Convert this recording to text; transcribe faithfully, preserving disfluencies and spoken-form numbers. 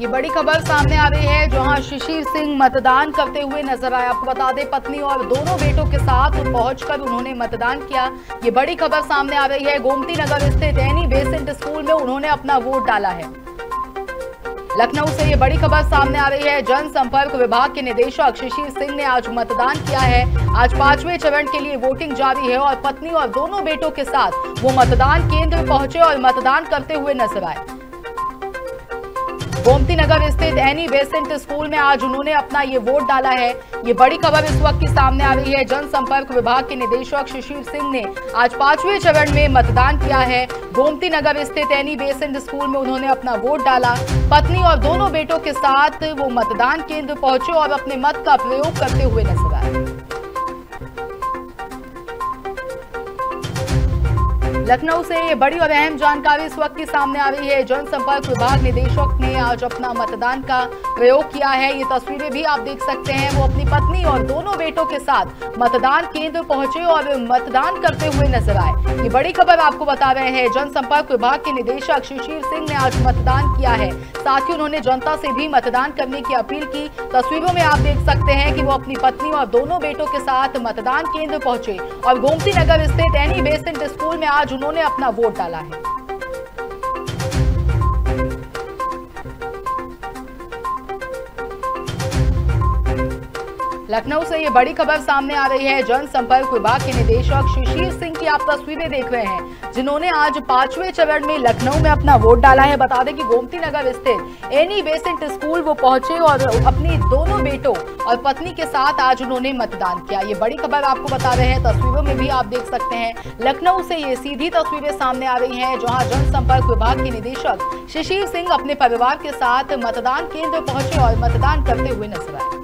ये बड़ी खबर सामने आ रही है जहां शिशिर सिंह मतदान करते हुए नजर आए। आपको बता दें, पत्नी और दोनों बेटों के साथ पहुंचकर उन्होंने मतदान किया। ये बड़ी खबर सामने आ रही है। गोमती नगर स्थित एनी बेसेंट स्कूल में उन्होंने अपना वोट डाला है। लखनऊ से ये बड़ी खबर सामने आ रही है। जनसंपर्क विभाग के निदेशक शिशिर सिंह ने आज मतदान किया है। आज पांचवें चरण के लिए वोटिंग जारी है और पत्नी और दोनों बेटों के साथ वो मतदान केंद्र पहुंचे और मतदान करते हुए नजर आए। गोमती नगर स्थित एनी बेसेंट स्कूल में आज उन्होंने अपना ये वोट डाला है। ये बड़ी खबर इस वक्त की सामने आ रही है। जनसंपर्क विभाग के निदेशक शिशिर सिंह ने आज पांचवें चरण में मतदान किया है। गोमती नगर स्थित एनी बेसेंट स्कूल में उन्होंने अपना वोट डाला। पत्नी और दोनों बेटों के साथ वो मतदान केंद्र पहुंचे और अपने मत का प्रयोग करते हुए नजर आए। लखनऊ से ये बड़ी और अहम जानकारी इस वक्त की सामने आ रही है। जनसंपर्क विभाग निदेशक ने आज अपना मतदान का प्रयोग किया है। ये तस्वीरें भी आप देख सकते हैं। वो अपनी पत्नी और दोनों बेटों के साथ मतदान केंद्र पहुंचे और मतदान करते हुए नजर आए। ये बड़ी खबर आपको बता रहे हैं। जनसंपर्क विभाग के निदेशक शिशिर सिंह ने आज मतदान किया है। साथ ही उन्होंने जनता से भी मतदान करने की अपील की। तस्वीरों में आप देख सकते हैं कि वो अपनी पत्नी और दोनों बेटों के साथ मतदान केंद्र पहुंचे और गोमती नगर स्थित एनी बेसेंट स्कूल में आज उन्होंने अपना वोट डाला है। लखनऊ से ये बड़ी खबर सामने आ रही है। जनसंपर्क विभाग के निदेशक शिशिर सिंह की आप तस्वीरें देख रहे हैं, जिन्होंने आज पांचवें चरण में लखनऊ में अपना वोट डाला है। बता दें कि गोमती नगर स्थित एनी बेसेंट स्कूल वो पहुंचे और अपने दोनों बेटों और पत्नी के साथ आज उन्होंने मतदान किया। ये बड़ी खबर आपको बता रहे हैं। तस्वीरों में भी आप देख सकते हैं। लखनऊ से ये सीधी तस्वीरें सामने आ रही है जहाँ जनसंपर्क विभाग के निदेशक शिशिर सिंह अपने परिवार के साथ मतदान केंद्र पहुंचे और मतदान करते हुए नजर आए।